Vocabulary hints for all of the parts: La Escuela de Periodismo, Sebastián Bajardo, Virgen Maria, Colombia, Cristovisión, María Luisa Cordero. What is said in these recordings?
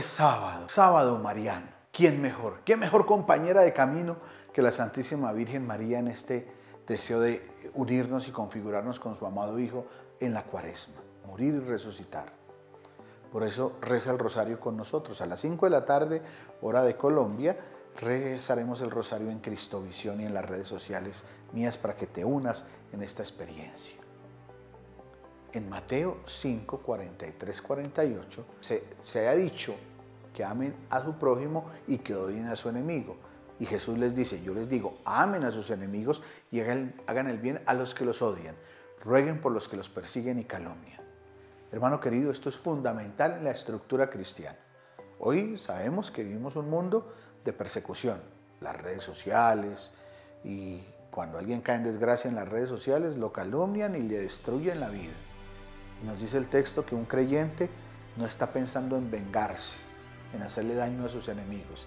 es sábado, sábado mariano. ¿Quién mejor? ¿Qué mejor compañera de camino que la Santísima Virgen María en este deseo de unirnos y configurarnos con su amado Hijo en la Cuaresma, morir y resucitar? Por eso reza el rosario con nosotros. A las 5 de la tarde, hora de Colombia, rezaremos el rosario en Cristovisión y en las redes sociales mías para que te unas en esta experiencia. En Mateo 5, 43, 48 se ha dicho que amen a su prójimo y que odien a su enemigo. Y Jesús les dice, yo les digo, amen a sus enemigos y hagan el bien a los que los odian. Rueguen por los que los persiguen y calumnian. Hermano querido, esto es fundamental en la estructura cristiana. Hoy sabemos que vivimos un mundo de persecución. Las redes sociales, y cuando alguien cae en desgracia en las redes sociales, lo calumnian y le destruyen la vida. Y nos dice el texto que un creyente no está pensando en vengarse, en hacerle daño a sus enemigos,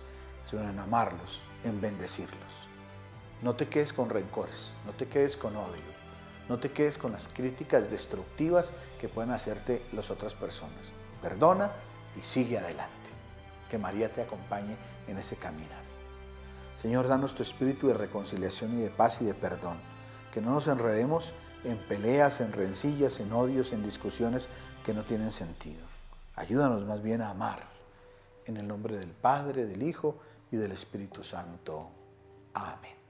sino en amarlos, en bendecirlos. No te quedes con rencores, no te quedes con odio, no te quedes con las críticas destructivas que pueden hacerte las otras personas. Perdona y sigue adelante. Que María te acompañe en ese caminar. Señor, danos tu espíritu de reconciliación y de paz y de perdón. Que no nos enredemos en peleas, en rencillas, en odios, en discusiones que no tienen sentido. Ayúdanos más bien a amar. En el nombre del Padre, del Hijo y del Espíritu Santo. Amén.